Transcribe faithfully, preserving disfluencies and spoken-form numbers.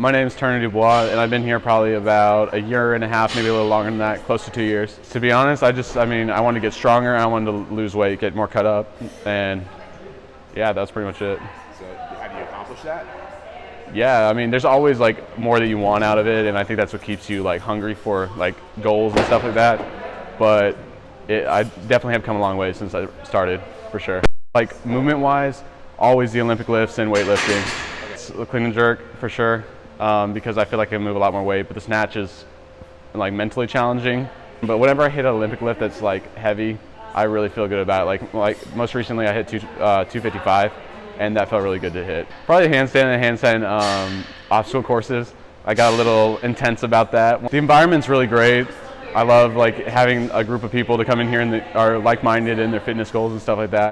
My name is Turner Dubois, and I've been here probably about a year and a half, maybe a little longer than that, close to two years. To be honest, I just, I mean, I wanted to get stronger, I wanted to lose weight, get more cut up, and yeah, that's pretty much it. So, how do you accomplish that? Yeah, I mean, there's always like more that you want out of it, and I think that's what keeps you like hungry for like goals and stuff like that. But it, I definitely have come a long way since I started, for sure. Like movement-wise, always the Olympic lifts and weightlifting, okay. Clean and jerk for sure. Um, because I feel like I can move a lot more weight, but the snatch is like mentally challenging. But whenever I hit an Olympic lift that's like heavy, I really feel good about it. Like like most recently, I hit two, uh, two fifty-five, and that felt really good to hit. Probably handstand and handstand um, obstacle courses. I got a little intense about that. The environment's really great. I love like having a group of people to come in here and they are like-minded in their fitness goals and stuff like that.